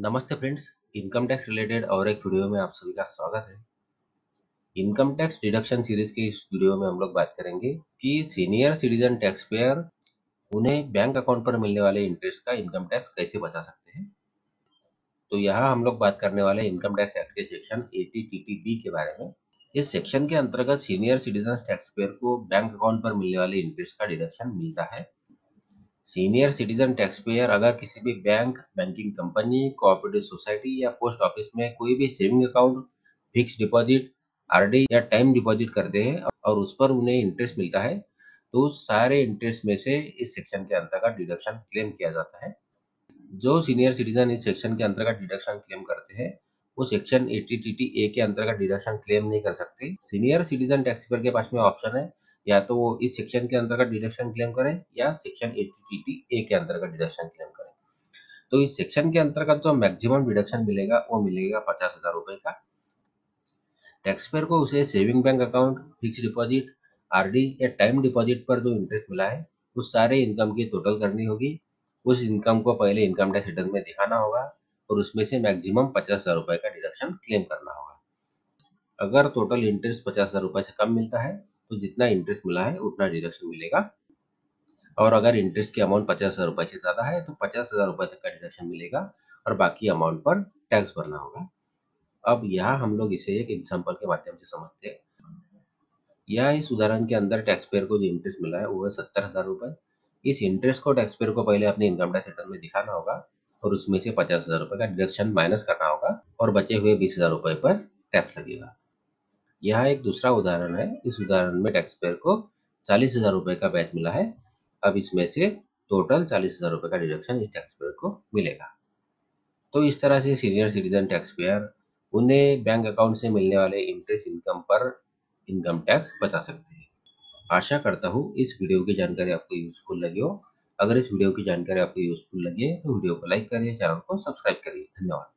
नमस्ते friends, income tax related और एक वीडियो में आप सभी का स्वागत है। इनकम टैक्स डिडक्शन सीरीज के इस वीडियो में हम लोग बात करेंगे कि सीनियर सिटीजन टैक्स पेयर उन्हें बैंक अकाउंट पर मिलने वाले इंटरेस्ट का इनकम टैक्स कैसे बचा सकते हैं। तो यहाँ हम लोग बात करने वाले इनकम टैक्स एक्ट के सेक्शन 80TTB के बारे में। इस सेक्शन के अंतर्गत सीनियर सिटीजन टैक्स पेयर को बैंक अकाउंट पर मिलने वाले इंटरेस्ट का डिडक्शन मिलता है। सीनियर सिटीजन टैक्स पेयर अगर किसी भी bank, banking company, cooperative society या पोस्ट ऑफिस में कोई भी saving account, fix deposit, RD या टाइम डिपॉजिट करते हैं और उस पर उन्हें इंटरेस्ट मिलता है, तो उस सारे इंटरेस्ट में से इस सेक्शन के अंतर्गत डिडक्शन क्लेम किया जाता है। जो सीनियर सिटीजन इस सेक्शन के अंतर्गत डिडक्शन क्लेम करते हैं वो सेक्शन 80TTA के अंतर्गत डिडक्शन क्लेम नहीं कर सकते। सीनियर सिटीजन टैक्स पेयर के पास में ऑप्शन है, या तो वो इस सेक्शन के अंतर्गत डिडक्शन क्लेम करें या सेक्शन 80TTA के अंतर्गत डिडक्शन क्लेम करें। तो इस सेक्शन के अंतर्गत जो मैक्सिमम डिडक्शन मिलेगा वो मिलेगा 50,000 रुपए का। टैक्सपेयर को उसे saving bank account, fix deposit, RD या टाइम डिपॉजिट पर जो इंटरेस्ट मिला है उस सारे इनकम की टोटल करनी होगी। उस इनकम को पहले इनकम टैक्स रिटर्न में दिखाना होगा और उसमें से मैक्सिमम 50,000 रुपए का डिडक्शन क्लेम करना होगा। अगर टोटल इंटरेस्ट 50,000 रुपए से कम मिलता है तो जितना इंटरेस्ट मिला है उतना डिडक्शन मिलेगा, और अगर इंटरेस्ट की अमाउंट 50,000 रुपए से ज़्यादा है तो 50,000 रुपए तक का डिडक्शन मिलेगा और बाकी अमाउंट पर टैक्स भरना होगा। अब यहाँ हम लोग इसे एक एग्जांपल के माध्यम से समझते हैं। यहाँ इस उदाहरण के अंदर टैक्स पेयर को जो इंटरेस्ट मिला है वो है 70,000 रुपए। इस इंटरेस्ट को टैक्स पेयर को पहले अपने इनकम टैक्स रिटर्न में दिखाना होगा और उसमें से 50,000 रुपए का डिडक्शन माइनस करना होगा और बचे हुए 20,000 रुपए पर टैक्स लगेगा। यहाँ एक दूसरा उदाहरण है। इस उदाहरण में टैक्सपेयर को 40,000 रुपये का बैच मिला है। अब इसमें से टोटल 40,000 रुपये का डिडक्शन इस टैक्सपेयर को मिलेगा। तो इस तरह से सीनियर सिटीजन टैक्सपेयर उन्हें बैंक अकाउंट से मिलने वाले इंटरेस्ट इनकम पर इनकम टैक्स बचा सकते हैं। आशा करता हूँ इस वीडियो की जानकारी आपको यूजफुल लगी हो। अगर इस वीडियो की जानकारी आपको यूजफुल लगे तो वीडियो को लाइक करिए, चैनल को सब्सक्राइब करिए। धन्यवाद।